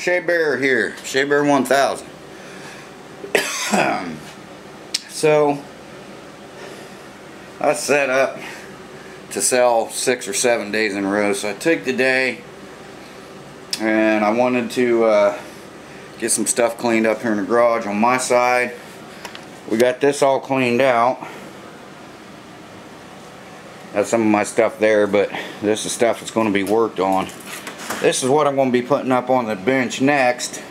Shabear here, Shabear 1000. So I set up to sell 6 or 7 days in a row, so I took the day and I wanted to get some stuff cleaned up here in the garage. On my side, we got this all cleaned out. That's some of my stuff there, but this is stuff that's going to be worked on. This is what I'm going to be putting up on the bench next,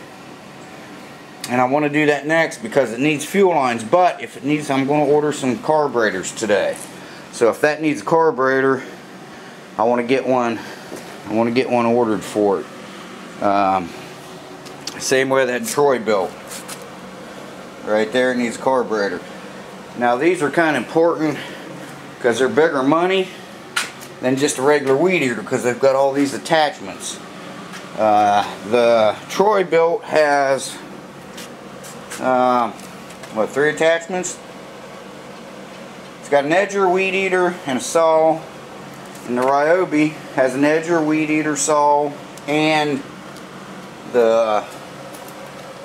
and I want to do that next because it needs fuel lines. But if it needs, I'm going to order some carburetors today. So if that needs a carburetor, I want to get one. I want to get one ordered for it. Same way that Troy-Bilt right there needs a carburetor. Now these are kind of important, because they're bigger money than just a regular weed eater, because they've got all these attachments. The Troy-Bilt has what, 3 attachments? It's got an edger, weed eater, and a saw. And the Ryobi has an edger, weed eater, saw, and the,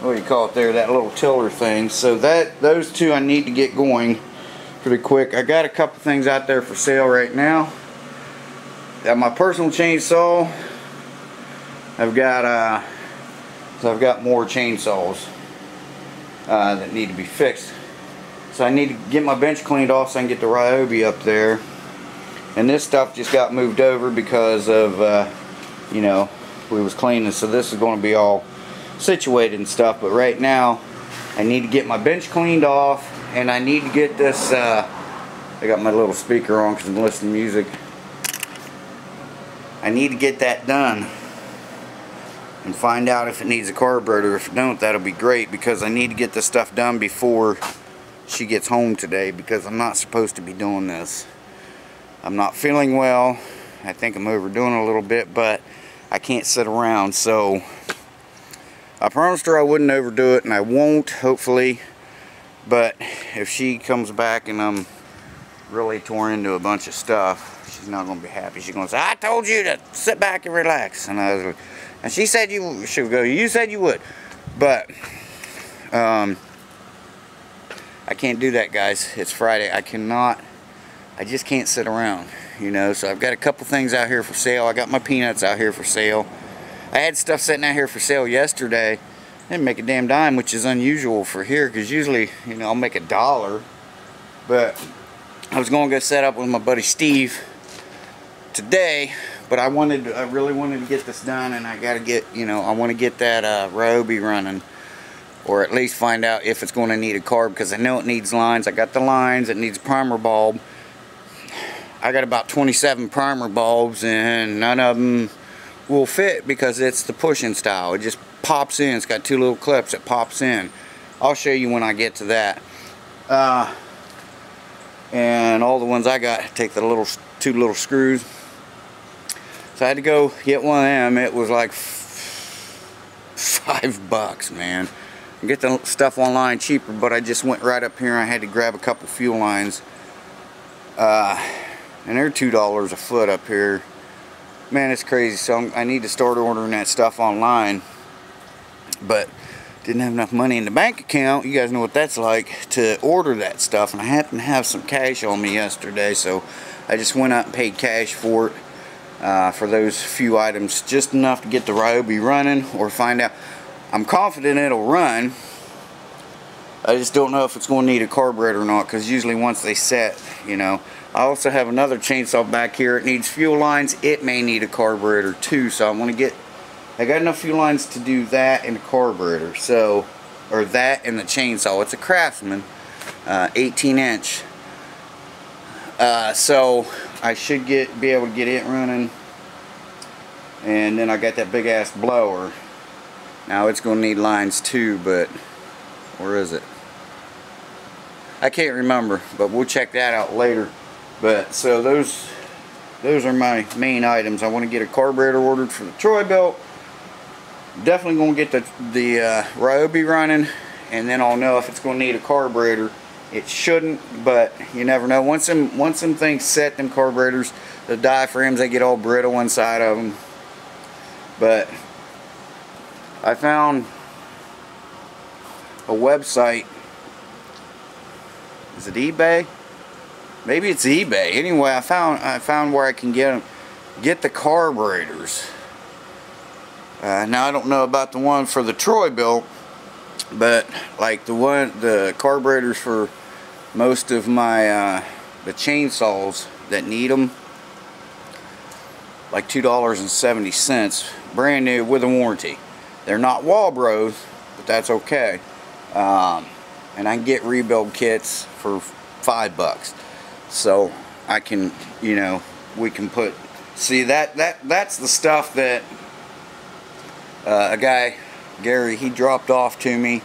what do you call it there, that little tiller thing. So that, those two I need to get going pretty quick. I got a couple things out there for sale right now. Got my personal chainsaw. I've got more chainsaws that need to be fixed. So I need to get my bench cleaned off so I can get the Ryobi up there. And this stuff just got moved over because of you know, we was cleaning, so this is going to be all situated and stuff. But right now I need to get my bench cleaned off, and I need to get this, I got my little speaker on because I'm listening to music. I need to get that done and find out if it needs a carburetor. If it don't, that'll be great, because I need to get this stuff done before she gets home today, because I'm not supposed to be doing this. I'm not feeling well. I think I'm overdoing it a little bit, but I can't sit around. So I promised her I wouldn't overdo it, and I won't, hopefully. But if she comes back and I'm really torn into a bunch of stuff, she's not going to be happy. She's going to say, I told you to sit back and relax. And I was like, and she said you should go. You said you would. But I can't do that, guys. It's Friday. I cannot. I just can't sit around, you know. So I've got a couple things out here for sale. I got my peanuts out here for sale. I had stuff sitting out here for sale yesterday. Didn't make a damn dime, which is unusual for here, because usually, you know, I'll make $1. But I was going to go set up with my buddy Steve today, but I really wanted to get this done, and I got to get, you know, I want to get that Ryobi running, or at least find out if it's going to need a carb, because I know it needs lines. I got the lines. It needs a primer bulb. I got about 27 primer bulbs, and none of them will fit because it's the pushing style. It just pops in. It's got 2 little clips that pops in. I'll show you when I get to that. And all the ones I got take the little 2 little screws. So I had to go get one of them. It was like $5, man. I get the stuff online cheaper, but I just went right up here and I had to grab a couple fuel lines. And they're $2 a foot up here. Man, it's crazy. So I need to start ordering that stuff online. But didn't have enough money in the bank account. You guys know what that's like, to order that stuff. And I happened to have some cash on me yesterday, so I just went out and paid cash for it, for those few items, just enough to get the Ryobi running, or find out. I'm confident it'll run. I just don't know if it's going to need a carburetor or not, because usually once they set, you know. I also have another chainsaw back here. It needs fuel lines. It may need a carburetor too, so I want to get, I got enough fuel lines to do that and a carburetor, so, or that and the chainsaw. It's a Craftsman 18-inch, so I should be able to get it running. And then I got that big ass blower. Now it's going to need lines too, but where is it? I can't remember, but we'll check that out later. But so those are my main items. I want to get a carburetor ordered for the Troy-Bilt. Definitely going to get the Ryobi running, and then I'll know if it's going to need a carburetor. It shouldn't, but you never know. Once them things set, them carburetors, the diaphragms, they get all brittle inside of them. But I found a website. Is it eBay? Maybe it's eBay. Anyway, I found where I can get the carburetors. Now I don't know about the one for the Troy-Bilt, but like the carburetors for most of my the chainsaws that need them, like $2.70, brand new with a warranty. They're not Walbros, but that's okay. And I can get rebuild kits for $5, so I can, you know, we can put. See that's the stuff that a guy, Gary, he dropped off to me,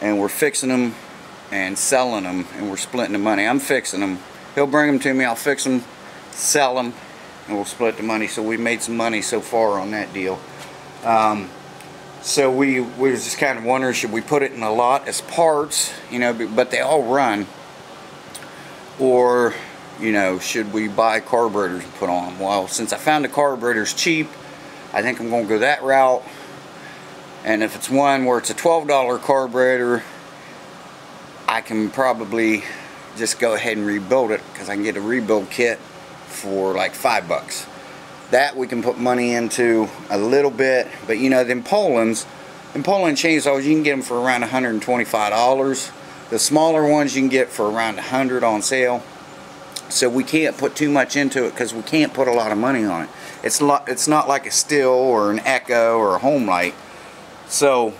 and we're fixing them and selling them, and we're splitting the money. I'm fixing them. He'll bring them to me. I'll fix them, sell them, and we'll split the money. So we made some money so far on that deal. So we were just kind of wondering, should we put it in a lot as parts, you know, but they all run, or, you know, should we buy carburetors and put on them? Well, since I found the carburetors cheap, I think I'm going to go that route. And if it's one where it's a $12 carburetor, I can probably just go ahead and rebuild it, because I can get a rebuild kit for like $5. That we can put money into a little bit, but you know, then Poland chainsaws, you can get them for around $125. The smaller ones you can get for around $100 on sale. So we can't put too much into it, because we can't put a lot of money on it. It's not like a Stihl or an Echo or a Homelite. So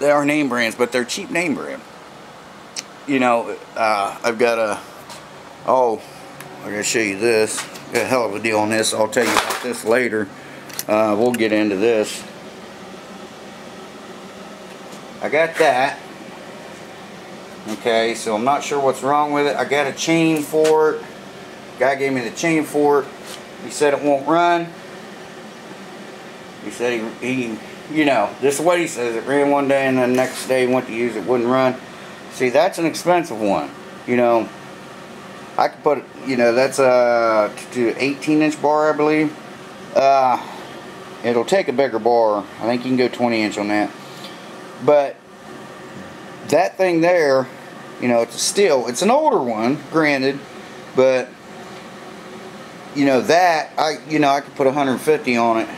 they are name brands, but they're cheap name brand. You know, I've got a, oh, I gotta show you this. Got a hell of a deal on this. I'll tell you about this later. We'll get into this. I got that. Okay, so I'm not sure what's wrong with it. I got a chain for it. Guy gave me the chain for it. He said it won't run. He said he you know, this is what he says. It ran one day, and the next day he went to use it, wouldn't run. See, that's an expensive one. You know, I could put, you know, that's a 18-inch bar, I believe. It'll take a bigger bar. I think you can go 20-inch on that. But that thing there, you know, it's a Stihl. It's an older one, granted, but you know that I could put 150 on it,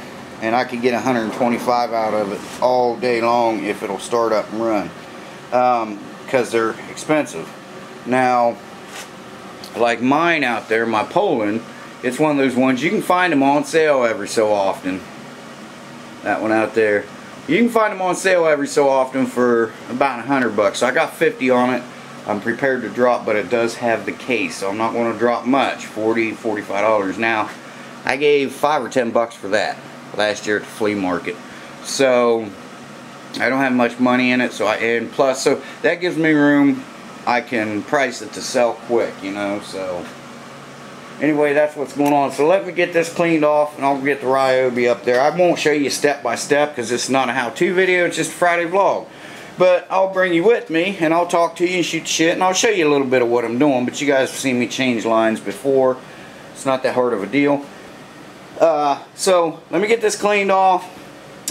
and I could get 125 out of it all day long if it'll start up and run, because they're expensive. Now, like mine out there, my Poland, it's one of those ones you can find them on sale every so often. That one out there. You can find them on sale every so often for about $100. So I got 50 on it. I'm prepared to drop, but it does have the case, so I'm not going to drop much. $40, $45. Now, I gave $5 or $10 for that last year at the flea market. So I don't have much money in it. So and plus that gives me room. I can price it to sell quick, you know. So anyway, that's what's going on. So let me get this cleaned off, and I'll get the Ryobi up there. I won't show you step by step, because it's not a how-to video. It's just a Friday vlog. But I'll bring you with me, and I'll talk to you and shoot shit, and I'll show you a little bit of what I'm doing. But you guys have seen me change lines before. It's not that hard of a deal. So let me get this cleaned off,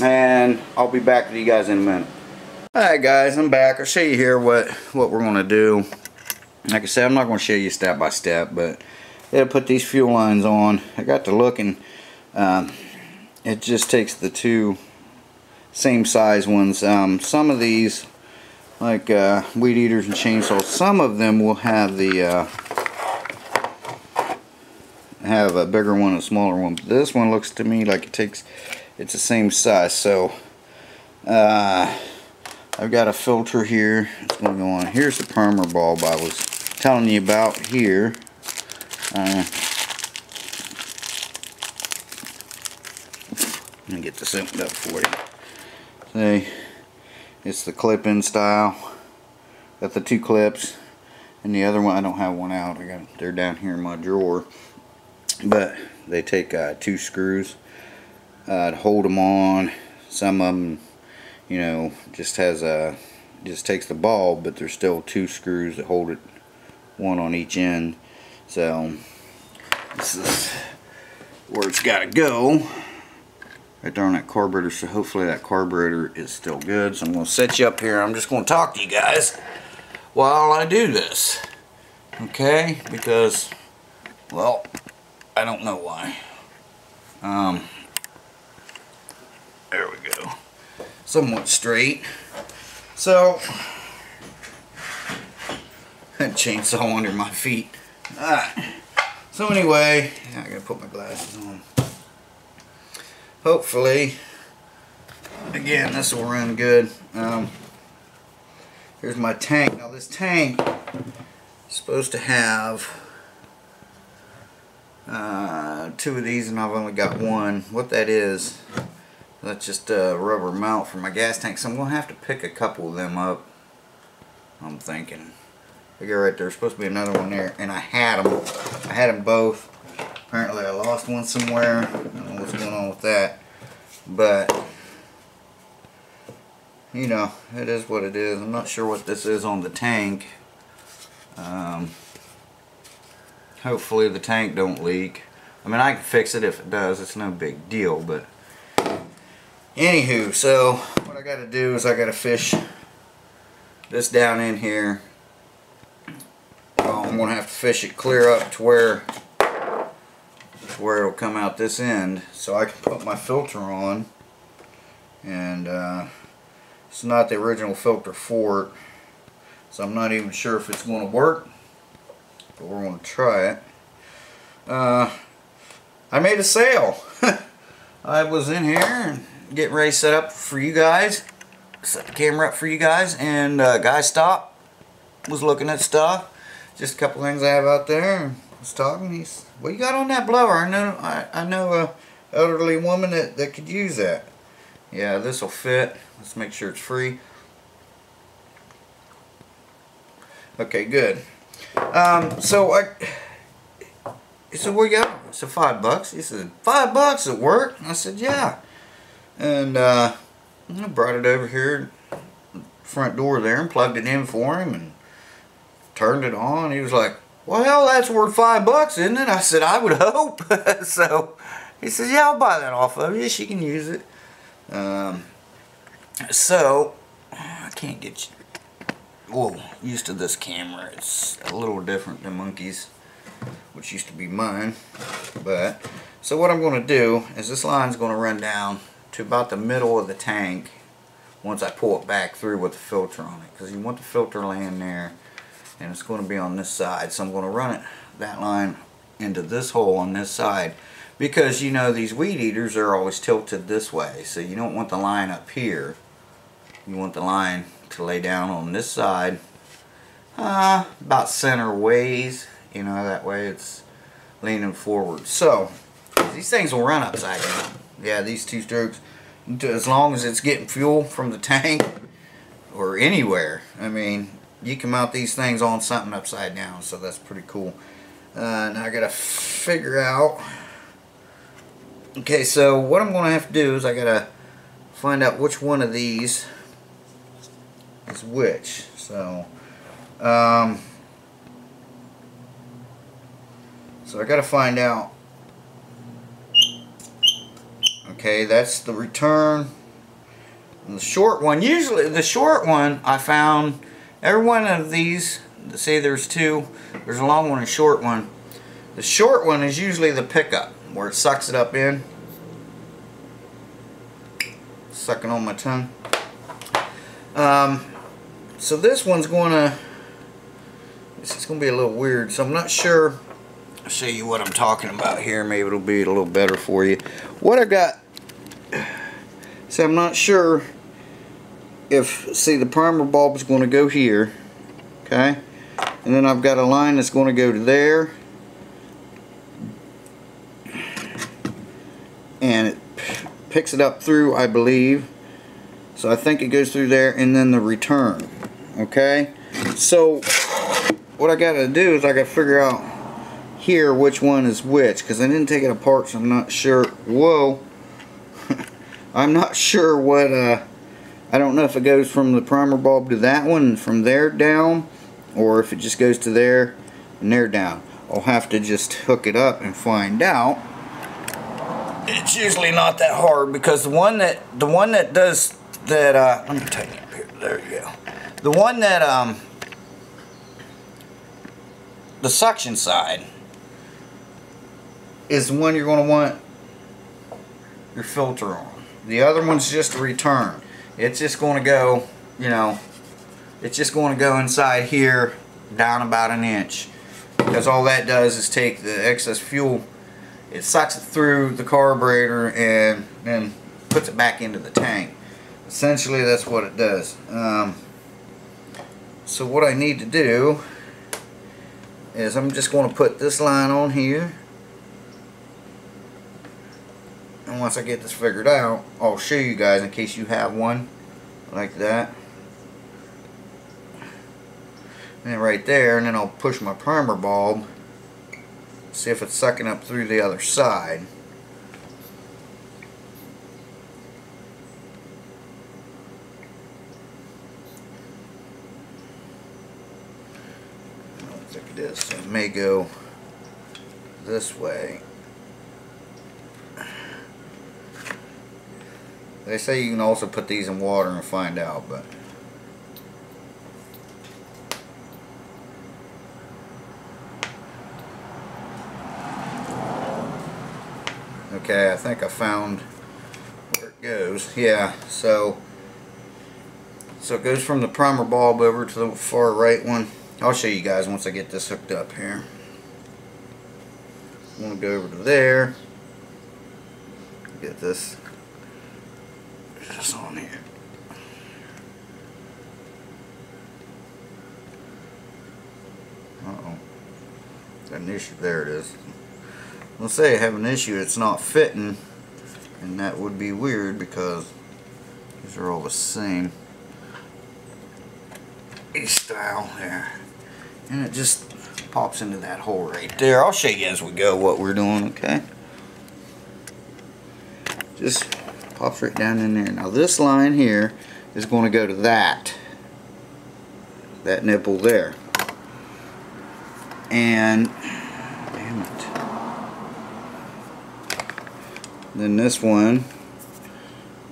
and I'll be back with you guys in a minute. Alright guys, I'm back. I'll show you here what we're going to do. Like I said, I'm not going to show you step by step, but it'll put these fuel lines on. I got to looking. It just takes the two same size ones. Some of these, like weed eaters and chainsaws, some of them will have the have a bigger one and a smaller one. But this one looks to me like it's the same size. So I've got a filter here. It's going to go on. Here's the perma bulb I was telling you about here. Let me get this opened up for you. See, it's the clip-in style. Got the two clips, and the other one, I don't have one out. They're down here in my drawer. But they take two screws to hold them on. Some of them, you know, just takes the bulb, but there's still two screws that hold it, one on each end. So this is where it's got to go. right there on that carburetor, so hopefully that carburetor is still good. So I'm going to set you up here. I'm just going to talk to you guys while I do this, okay? Because, well, I don't know why. There we go. Somewhat straight. So, that chainsaw under my feet. So anyway, I gotta put my glasses on. Hopefully, again, this will run good. Here's my tank. Now this tank is supposed to have two of these, and I've only got one. What that is, that's just a rubber mount for my gas tank. So I'm gonna have to pick a couple of them up, I'm thinking. They go right there. There's supposed to be another one there, and I had them. I had them both. Apparently I lost one somewhere. I don't know what's going on with that, but you know, it is what it is. I'm not sure what this is on the tank. Hopefully the tank don't leak. I mean, I can fix it if it does. It's no big deal, but anywho, so what I got to do is I got to fish this down in here. I'm going to have to fish it clear up to where it'll come out this end, so I can put my filter on. And it's not the original filter for it, so I'm not even sure if it's going to work, but we're going to try it. I made a sale. I was in here and getting ready to set up for you guys, set the camera up for you guys, and a guy stopped, was looking at stuff. Just a couple things I have out there. I was talking. He's, what you got on that blower? I know a elderly woman that could use that. Yeah, this will fit. Let's make sure it's free. Okay, good. So where you got? I said $5. He said $5 at work. I said yeah. And I brought it over here, front door there, and plugged it in for him, and turned it on. He was like, well, that's worth $5, isn't it? I said, I would hope. So he says, yeah, I'll buy that off of you. She can use it. So I can't get used to this camera. It's a little different than Monkey's, which used to be mine. But so what I'm going to do is this line's going to run down to about the middle of the tank once I pull it back through with the filter on it, because you want the filter laying there. And it's going to be on this side, so I'm going to run it, that line, into this hole on this side, because you know these weed eaters are always tilted this way, so you don't want the line up here. You want the line to lay down on this side, about center ways, you know, that way it's leaning forward. So these things will run upside down. Yeah, these two strokes, as long as it's getting fuel from the tank or anywhere. I mean, you can mount these things on something upside down, so that's pretty cool. Now I gotta figure out. Okay, so what I'm gonna have to do is I gotta find out which one of these is which. So, so I gotta find out. Okay, that's the return. And the short one. Usually, the short one I found. Every one of these, see, there's two. There's a long one and a short one. The short one is usually the pickup, where it sucks it up in. Sucking on my tongue. So this one's gonna, it's gonna be a little weird. So I'm not sure. I'll show you what I'm talking about here. Maybe it'll be a little better for you. What I got. So I'm not sure. See, the primer bulb is going to go here, okay, and then I've got a line that's going to go to there, and it picks it up through, I believe. So I think it goes through there, and then the return. Okay, so what I got to do is I got to figure out here which one is which, because I didn't take it apart, so I'm not sure. Whoa, I'm not sure what. I don't know if it goes from the primer bulb to that one and from there down, or if it just goes to there and there down. I'll have to just hook it up and find out. It's usually not that hard because the one that let me tighten it up here. There you go. The one that the suction side is the one you're going to want your filter on. The other one's just a return. It's just going to go, you know, it's just going to go inside here down about an inch, because all that does is take the excess fuel, it sucks it through the carburetor and then puts it back into the tank. Essentially that's what it does. So what I need to do is I'm just going to put this line on here, and once I get this figured out I'll show you guys in case you have one like that. And then right there, and then I'll push my primer bulb, see if it's sucking up through the other side. I don't think it is, so it may go this way. They say you can also put these in water and find out, but okay, I think I found where it goes. Yeah, so it goes from the primer bulb over to the far right one. I'll show you guys once I get this hooked up here. I'm going to go over to there. Get this just on here. Uh-oh. Got an issue. There it is. Let's say I have an issue, it's not fitting, and that would be weird because these are all the same style there, and it just pops into that hole right there. I'll show you as we go what we're doing. Okay, just pops right down in there. Now this line here is going to go to that nipple there, and then this one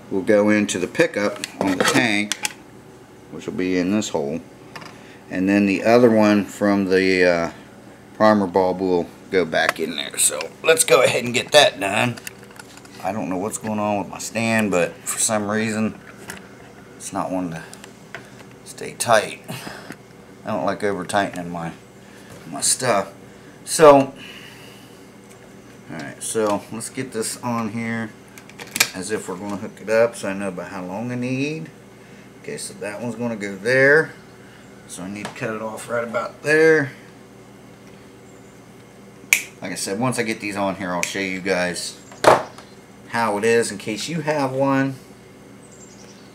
will go into the pickup on the tank, which will be in this hole, and then the other one from the primer bulb will go back in there. So let's go ahead and get that done. I don't know what's going on with my stand, but for some reason it's not wanting to stay tight. I don't like over tightening my stuff. So alright, so let's get this on here as if we're going to hook it up, so I know about how long I need. Okay, so that one's going to go there. So I need to cut it off right about there. Like I said, once I get these on here, I'll show you guys how it is in case you have one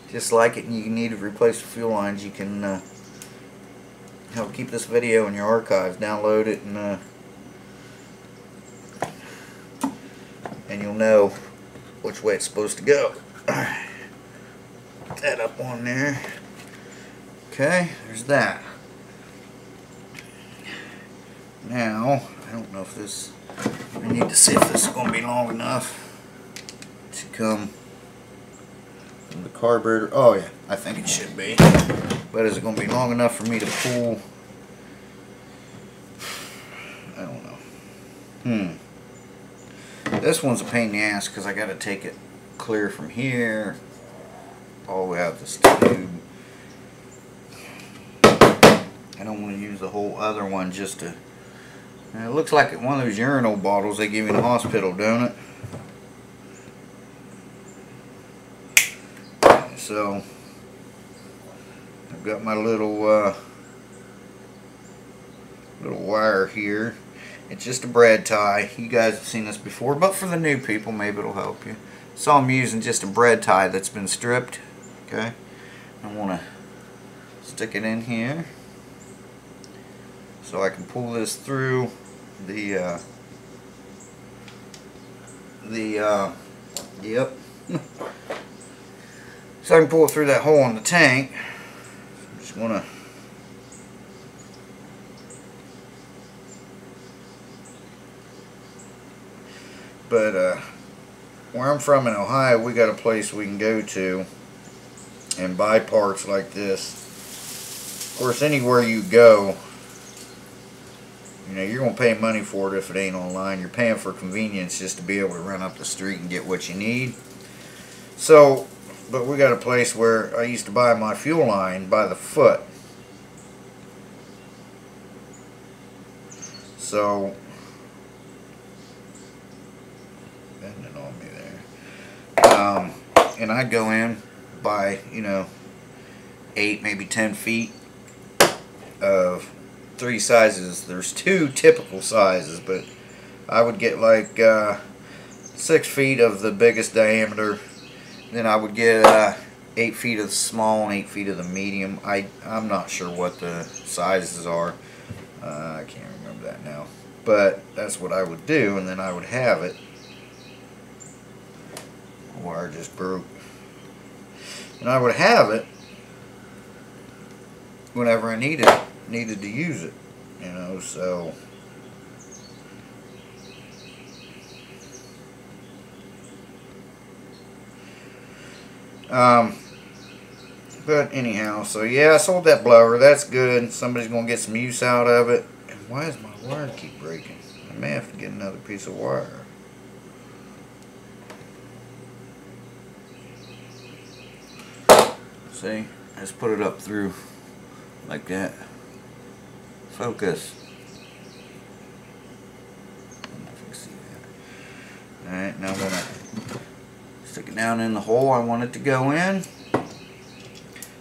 just like it and you need to replace the fuel lines. You can help keep this video in your archives, download it, and you'll know which way it's supposed to go. Put that up on there. Okay, there's that. Now, I don't know if this, I need to see if this is going to be long enough to come from the carburetor. Oh yeah, I think it should be. But is it going to be long enough for me to pull? I don't know. This one's a pain in the ass because I got to take it clear from here all the way out this tube. I don't want to use the whole other one just to. It looks like one of those urinal bottles they give you in the hospital, don't it? So I've got my little little wire here. It's just a brad tie. You guys have seen this before, but for the new people, maybe it'll help you. So I'm using just a brad tie that's been stripped. Okay, I want to stick it in here so I can pull this through yep. So I can pull it through that hole in the tank. I'm just gonna. But where I'm from in Ohio, we got a place we can go to and buy parts like this. Of course, anywhere you go, you know, you're going to pay money for it if it ain't online. You're paying for convenience just to be able to run up the street and get what you need. So, but we got a place where I used to buy my fuel line by the foot. So, bending on me there. And I'd go in by, you know, 8, maybe 10 feet of three sizes. There's two typical sizes, but I would get like 6 feet of the biggest diameter, then I would get 8 feet of the small and 8 feet of the medium. I'm not sure what the sizes are. I can't remember that now, but that's what I would do. And then I would have it. The wire just broke. And I would have it whenever I needed to use it, you know. So but anyhow, so yeah, I sold that blower. That's good. Somebody's gonna get some use out of it. And why does my wire keep breaking? I may have to get another piece of wire. See, I just put it up through like that. Focus. I don't know if you can see that. Alright, now I'm going to stick it down in the hole I want it to go in.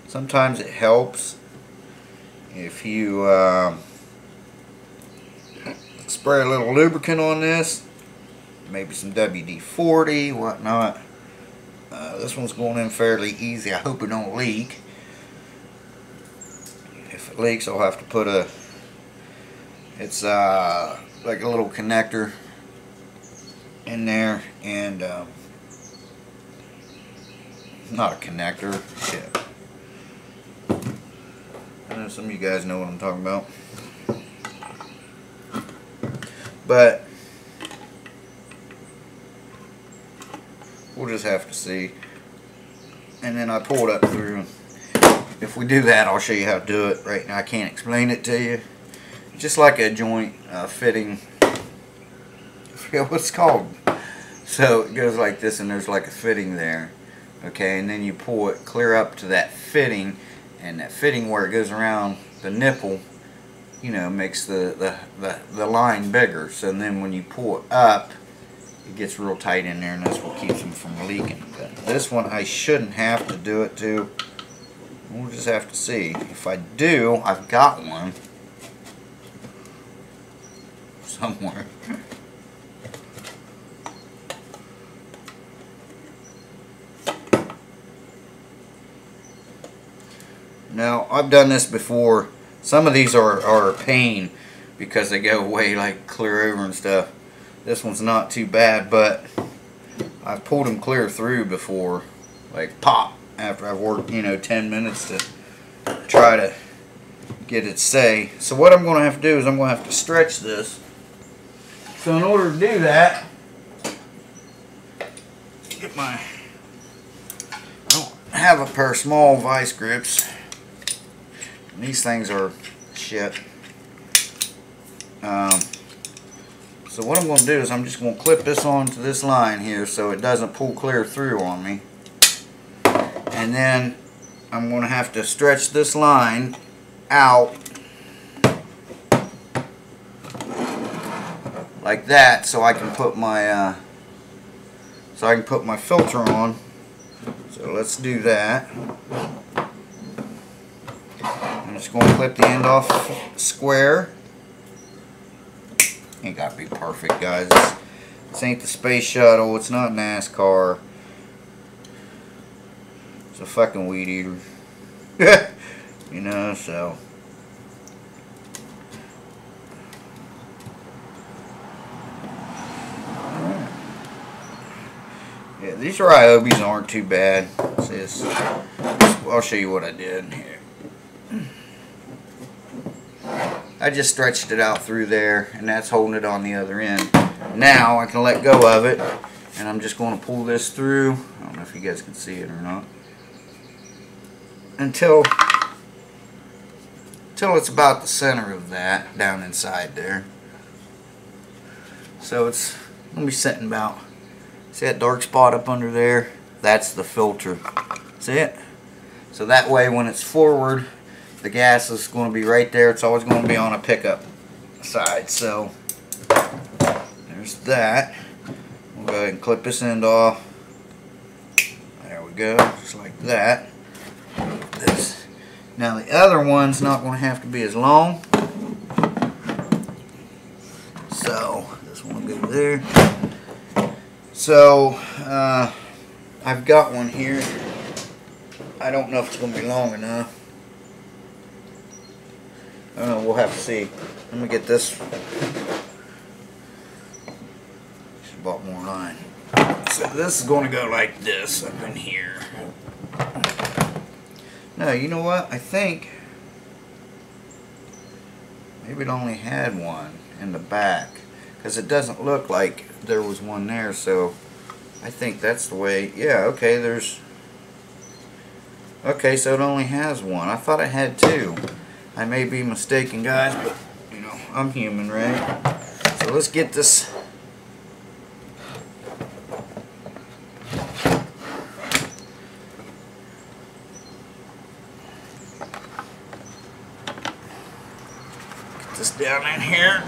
Sometimes it helps if you spray a little lubricant on this. Maybe some WD-40, whatnot. This one's going in fairly easy. I hope it don't leak. If it leaks, I'll have to put a... It's like a little connector in there, and not a connector. Shit. I know some of you guys know what I'm talking about, but we'll just have to see. And then I pull it up through. If we do that, I'll show you how to do it. Right now, I can't explain it to you. Just like a joint fitting, I forget what it's called. So it goes like this, and there's like a fitting there, okay, and then you pull it clear up to that fitting, and that fitting where it goes around the nipple, you know, makes the line bigger. So then when you pull it up, it gets real tight in there, and that's what keeps them from leaking. But this one I shouldn't have to do it to. We'll just have to see. If I do, I've got one somewhere. Now, I've done this before. Some of these are a pain because they go way like clear over and stuff. This one's not too bad, but I've pulled them clear through before, like pop, after I've worked, you know, 10 minutes to try to get it say. So what I'm going to have to do is I'm going to have to stretch this. So in order to do that, get my, I don't have a pair of small vice grips. And these things are shit. So what I'm going to do is I'm just going to clip this onto this line here so it doesn't pull clear through on me. And then I'm going to have to stretch this line out like that, so I can put my filter on. So let's do that. I'm just going to clip the end off square. Ain't got to be perfect, guys. This ain't the space shuttle. It's not NASCAR. It's a fucking weed eater. You know, so. Yeah, these Ryobis aren't too bad. I'll show you what I did here. I just stretched it out through there, and that's holding it on the other end. Now I can let go of it and I'm just going to pull this through. I don't know if you guys can see it or not, until it's about the center of that down inside there. So it's gonna be sitting about, see that dark spot up under there? That's the filter. See it? So that way when it's forward, the gas is going to be right there. It's always going to be on a pickup side. So there's that. We'll go ahead and clip this end off. There we go, just like that. This. Now the other one's not going to have to be as long. So this one will go there. So I've got one here. I don't know if it's going to be long enough. I don't know, we'll have to see. Let me get this. Should have bought more line. So this is going to go like this up in here. No, you know what? I think maybe it only had one in the back, because it doesn't look like there was one there. So I think that's the way. Yeah, okay, there's, okay, so it only has one. I thought it had two. I may be mistaken, guys, but you know, I'm human, right? So let's get this. Get this down in here.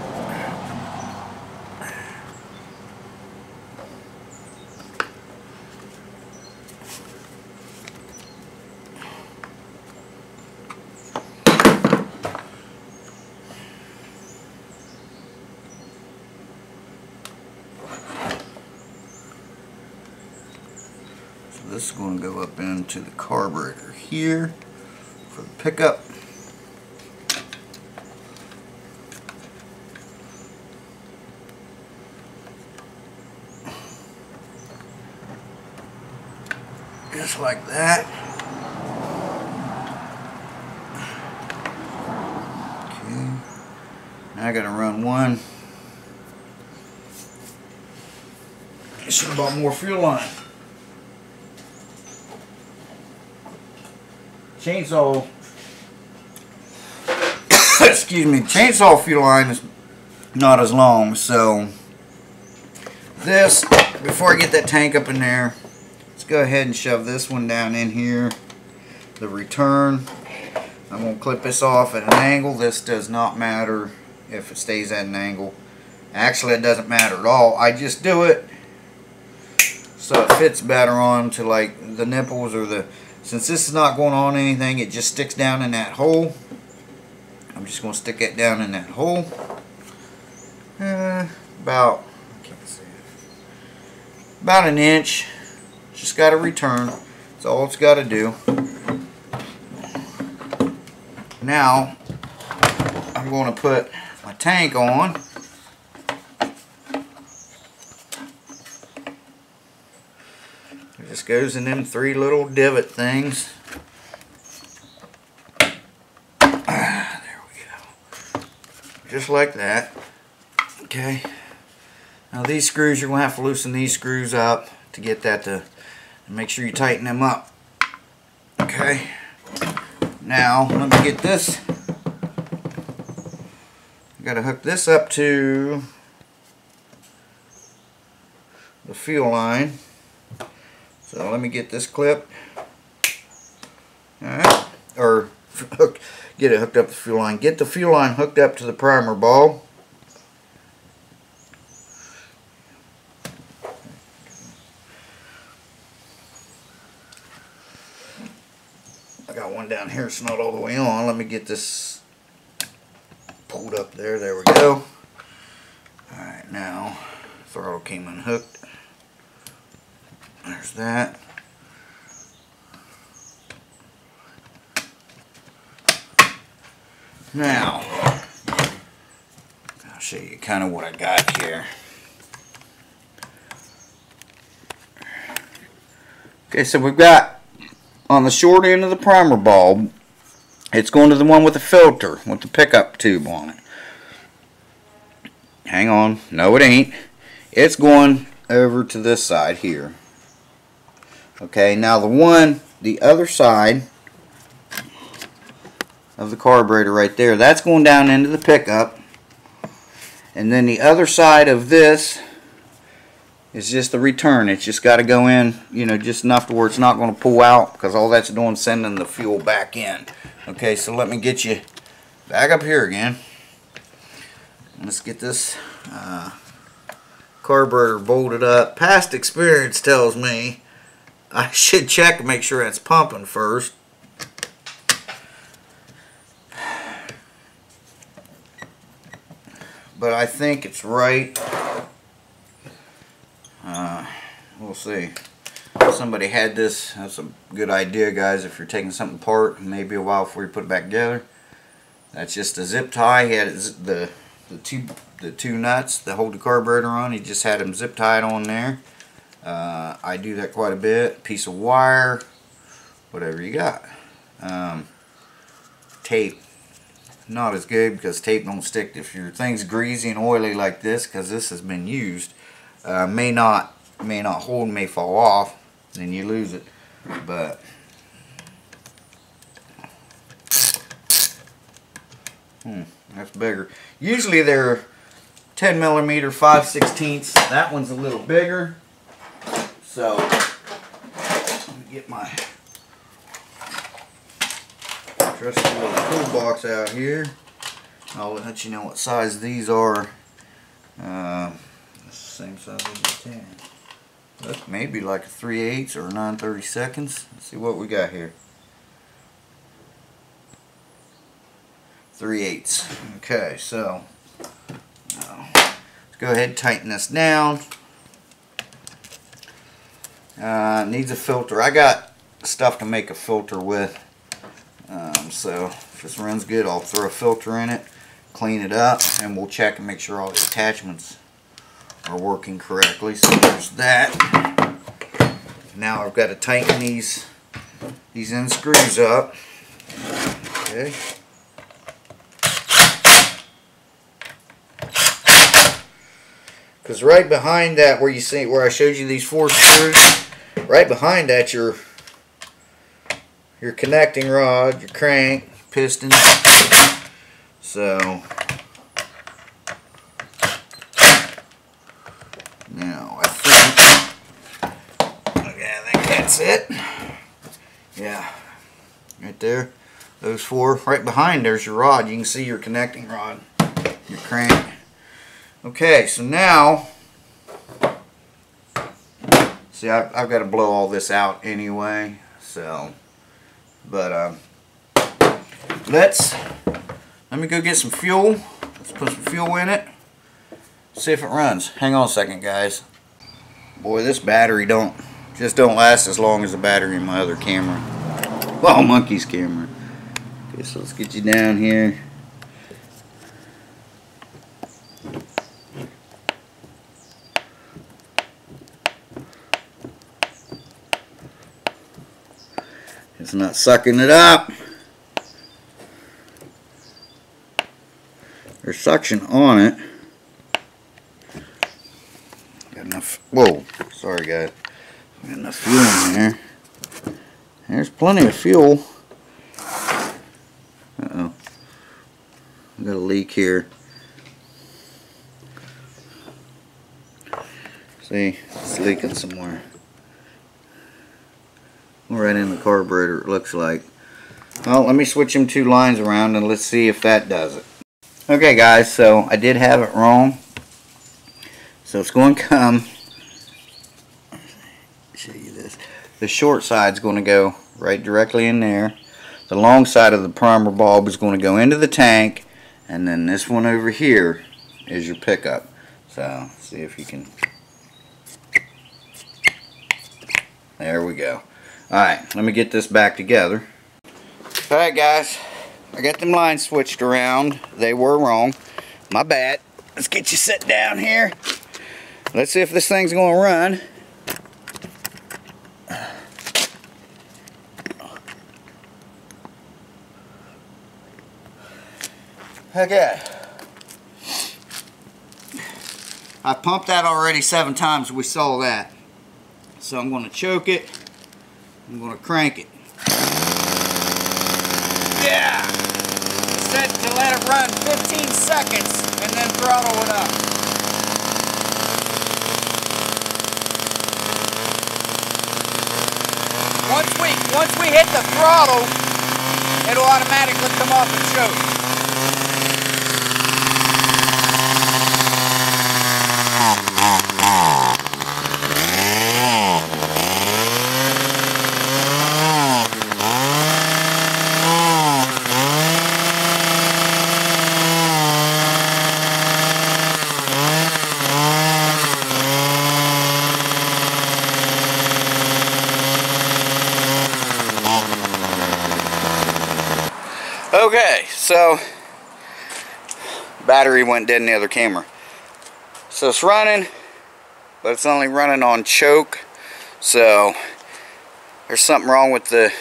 This is going to go up into the carburetor here for the pickup. Just like that. Okay. Now I got to run one. I should have bought more fuel line. Chainsaw, excuse me, chainsaw fuel line is not as long, so this, before I get that tank up in there, let's go ahead and shove this one down in here, the return. I'm going to clip this off at an angle. This does not matter if it stays at an angle. Actually, it doesn't matter at all. I just do it so it fits better on to like the nipples or the, since this is not going on anything, it just sticks down in that hole. I'm just going to stick it down in that hole. About, I can't see it, about an inch. Just got to return. That's all it's got to do. Now, I'm going to put my tank on. This goes in them three little divot things. There we go. Just like that. Okay. Now these screws, you're going to have to loosen these screws up to get that to, make sure you tighten them up. Okay. Now, let me get this. I've got to hook this up to the fuel line. So let me get this clipped, alright, or hook, get it hooked up to the fuel line. Get the fuel line hooked up to the primer ball. I got one down here, it's not all the way on. Let me get this pulled up there. There we go. Alright, now throttle came unhooked. There's that. Now, I'll show you kind of what I got here. Okay, so we've got on the short end of the primer bulb, it's going to the one with the filter, with the pickup tube on it. Hang on. No, it ain't. It's going over to this side here. Okay, now the other side of the carburetor right there, that's going down into the pickup, and then the other side of this is just the return. It's just got to go in, you know, just enough to where it's not going to pull out, because all that's doing is sending the fuel back in. Okay, so let me get you back up here again. Let's get this carburetor bolted up. Past experience tells me I should check and make sure it's pumping first. But I think it's right. We'll see. Somebody had this. That's a good idea, guys. If you're taking something apart, maybe a while before you put it back together. That's just a zip tie. He had the two nuts that hold the carburetor on. He just had them zip tied on there. I do that quite a bit. Piece of wire, whatever you got. Tape. Not as good, because tape don't stick. If your thing's greasy and oily like this, because this has been used, may not hold, may fall off, and you lose it. But that's bigger. Usually they're 10mm 5/16. That one's a little bigger. So let me get my trusty little toolbox out here. I'll let you know what size these are. Same size as the 10. That's maybe like a 3/8 or 9/32. Let's see what we got here. 3/8. Okay, so let's go ahead and tighten this down. Needs a filter. I got stuff to make a filter with. So if this runs good, I'll throw a filter in it, clean it up, and we'll check and make sure all the attachments are working correctly. So there's that. Now I've got to tighten these end screws up. Okay. Because right behind that, where you see where I showed you these 4 screws, right behind that your connecting rod, your crank, piston. So now I think that's it. Yeah, right there, those 4. Right behind there's your rod. You can see your connecting rod, your crank. Okay, so now, see, I've got to blow all this out anyway. So, but let me go get some fuel. Let's put some fuel in it. See if it runs. Hang on a second, guys. Boy, this battery just don't last as long as the battery in my other camera. Well, monkey's camera. Okay, so let's get you down here. It's not sucking it up. There's suction on it. Got enough. Whoa, sorry guys. Got enough fuel in there. There's plenty of fuel. Uh-oh. I've got a leak here. See, it's leaking somewhere. Right in the carburetor, it looks like. Well, let me switch them 2 lines around and let's see if that does it. Okay guys, so I did have it wrong. So it's going to come, show you this. The short side's going to go right directly in there. The long side of the primer bulb is going to go into the tank, and then this one over here is your pickup. So see if you can. There we go. Alright, let me get this back together. Alright guys, I got them lines switched around. They were wrong. My bad. Let's get you set down here. Let's see if this thing's going to run. Okay. I pumped that already 7 times, we saw that. So I'm going to choke it, I'm going to crank it. Yeah! Set to let it run 15 seconds and then throttle it up. Once we hit the throttle, it'll automatically come off and choke. Okay, so battery went dead in the other camera. So it's running, but it's only running on choke. So there's something wrong with the...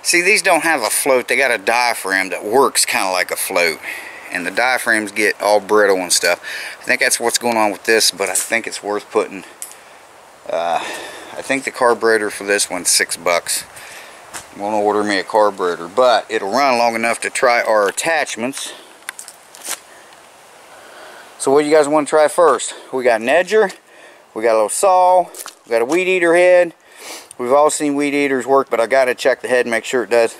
See, these don't have a float. They got a diaphragm that works kind of like a float. And the diaphragms get all brittle and stuff. I think that's what's going on with this, but I think it's worth putting... I think the carburetor for this one's $6. I'm going to order me a carburetor, but it'll run long enough to try our attachments. So what do you guys want to try first? We got an edger, we got a little saw, we got a weed eater head. We've all seen weed eaters work, but I got to check the head and make sure it does.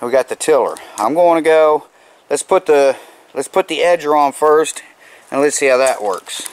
And we got the tiller. I'm going to go, let's put the edger on first and let's see how that works.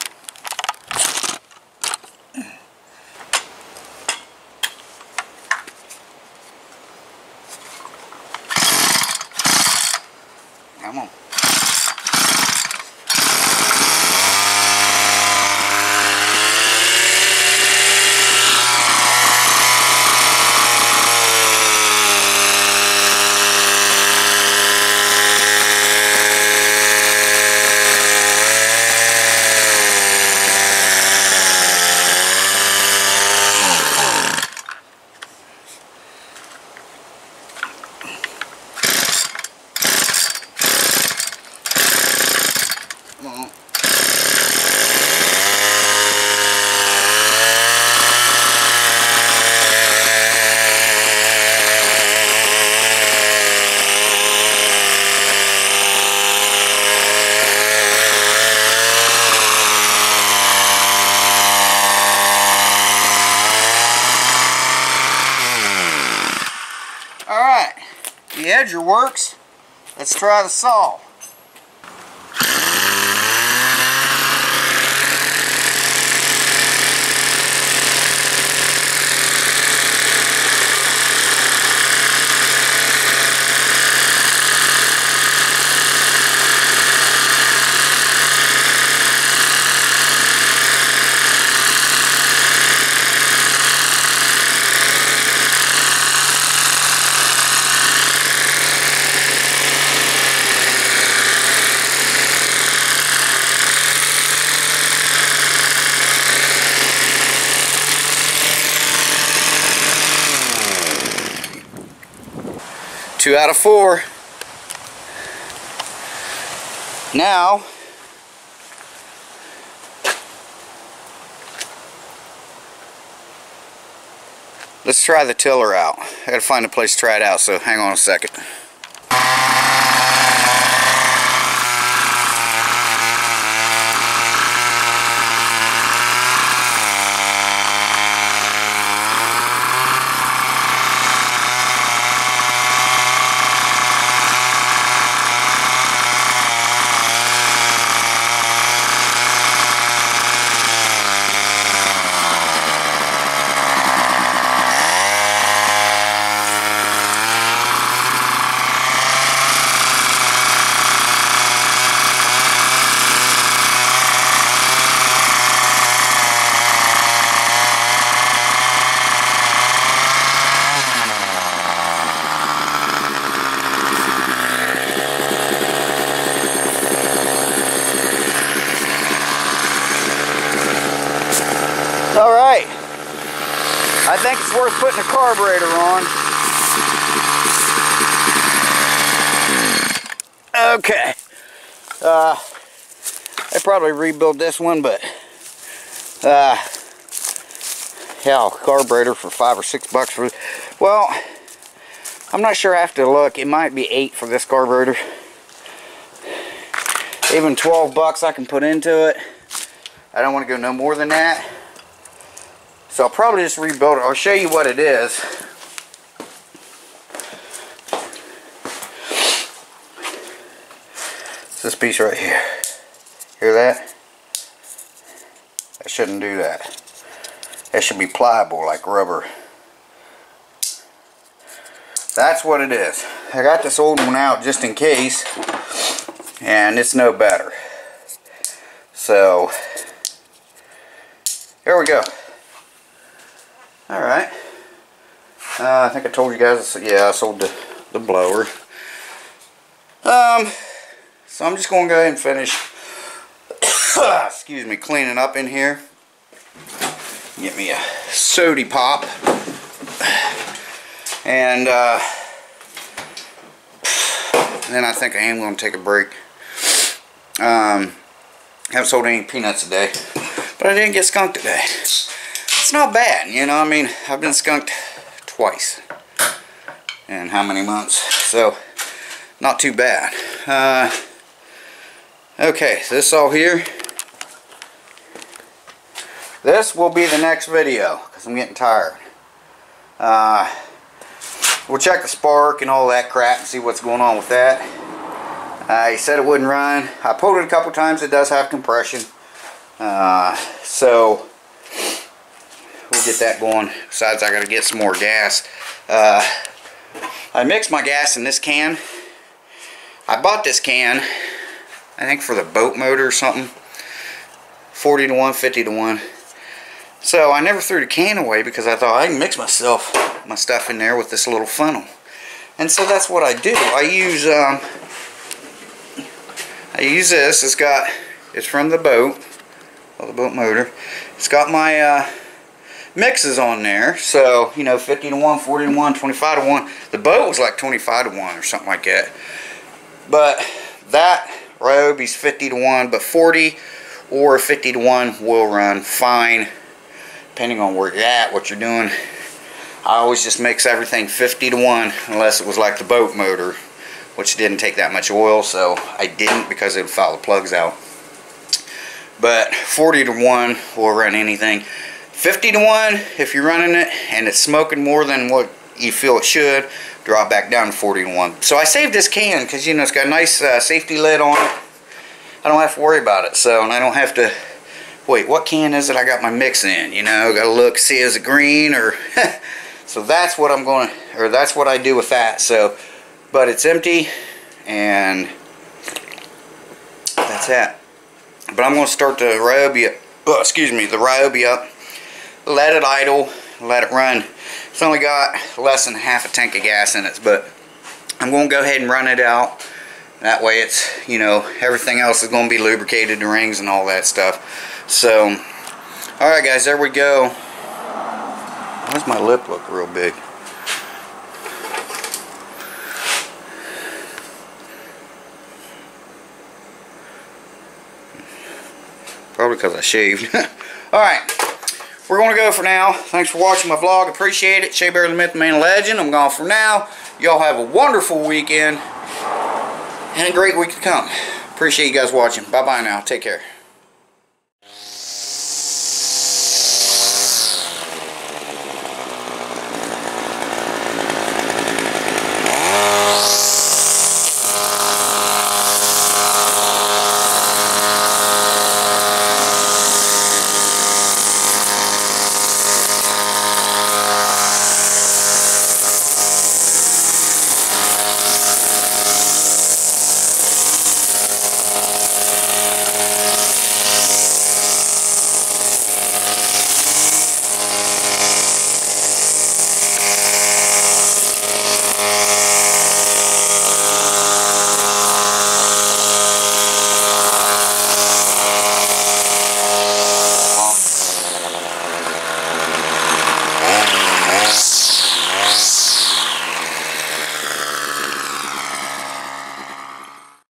The edger works. Let's try the saw. Two out of four. Now, let's try the tiller out. I gotta find a place to try it out, so hang on a second. Alright, I think it's worth putting a carburetor on. Okay, I probably rebuild this one, but hell, carburetor for $5 or $6 for, well, I'm not sure, I have to look. It might be $8 for this carburetor. Even $12 I can put into it. I don't want to go no more than that. So I'll probably just rebuild it. I'll show you what it is. It's this piece right here. Hear that? I shouldn't do that. That should be pliable like rubber. That's what it is. I got this old one out just in case, and it's no better. So here we go. Alright, I think I told you guys, yeah, I sold the blower. So I'm just going to go ahead and finish, excuse me, cleaning up in here. Get me a soda pop. And then I think I am going to take a break. Haven't sold any peanuts today, but I didn't get skunked today. It's not bad, you know, I mean, I've been skunked twice in how many months, so not too bad. Okay, so this all here, this will be the next video because I'm getting tired. We'll check the spark and all that crap and see what's going on with that. He said it wouldn't run. I pulled it a couple times. It does have compression, so we'll get that going. Besides, I gotta get some more gas. I mixed my gas in this can. I bought this can, I think, for the boat motor or something. 40 to 1, 50 to 1. So I never threw the can away because I thought I can mix my stuff in there with this little funnel. And so that's what I do. I use this. It's from the boat, or the boat motor. It's got my mixes on there, so you know, 50 to 1, 40 to 1, 25 to 1. The boat was like 25 to 1 or something like that, but that Ryobi's 50 to 1, but 40 or 50 to 1 will run fine depending on where you're at, what you're doing. I always just mix everything 50 to 1, unless it was like the boat motor, which didn't take that much oil, so I didn't, because it would foul the plugs out. But 40 to 1 will run anything. 50 to 1, if you're running it and it's smoking more than what you feel it should, drop back down to 40 to 1. So I saved this can because, you know, it's got a nice safety lid on it. I don't have to worry about it, so, and I don't have to, wait, what can is it I got my mix in? You know, got to look, see is it green or, so that's what I'm going to, or that's what I do with that, so, but it's empty, and that's that. But I'm going to start the Ryobi up, excuse me, the Ryobi up. Let it idle, let it run. It's only got less than half a tank of gas in it, but I'm going to go ahead and run it out. That way it's, you know, everything else is going to be lubricated, the rings and all that stuff. So, alright guys, there we go. Why does my lip look real big? Probably because I shaved. Alright. We're going to go for now. Thanks for watching my vlog. Appreciate it. Shabear the Myth, the Man, the Legend. I'm gone for now. Y'all have a wonderful weekend and a great week to come. Appreciate you guys watching. Bye-bye now. Take care.